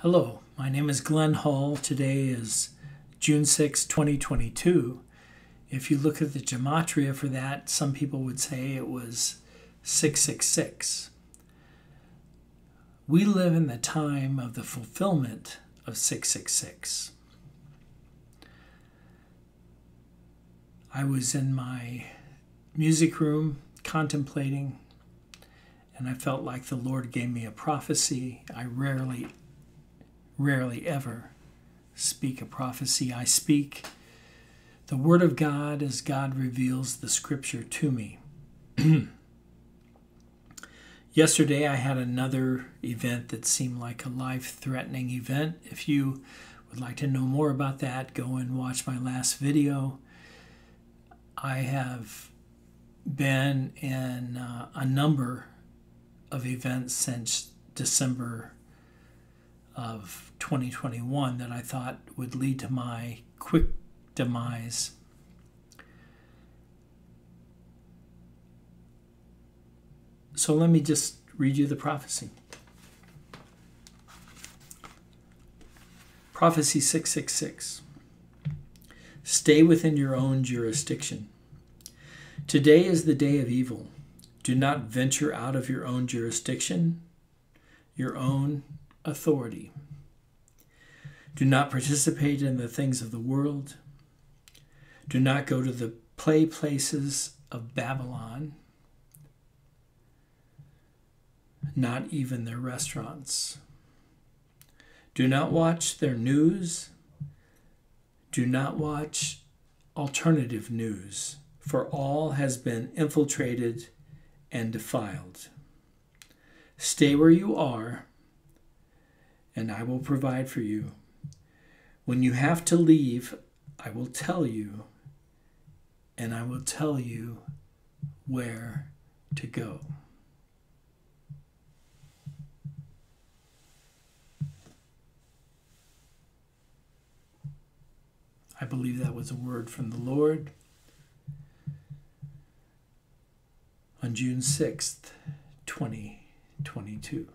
Hello, my name is Glenn Hall. Today is June 6, 2022. If you look at the gematria for that, some people would say it was 666. We live in the time of the fulfillment of 666. I was in my music room contemplating, and I felt like the Lord gave me a prophecy. I rarely ever speak a prophecy. I speak the Word of God as God reveals the Scripture to me. Yesterday I had another event that seemed like a life-threatening event. If you would like to know more about that, go and watch my last video. I have been in a number of events since December of 2021 that I thought would lead to my quick demise. So let me just read you the prophecy. Prophecy 666. Stay within your own jurisdiction. Today is the day of evil. Do not venture out of your own jurisdiction, your own authority. Do not participate in the things of the world. Do not go to the play places of Babylon, not even their restaurants. Do not watch their news. Do not watch alternative news, for all has been infiltrated and defiled. Stay where you are, and I will provide for you. When you have to leave, I will tell you, and I will tell you where to go. I believe that was a word from the Lord on June 6th, 2022.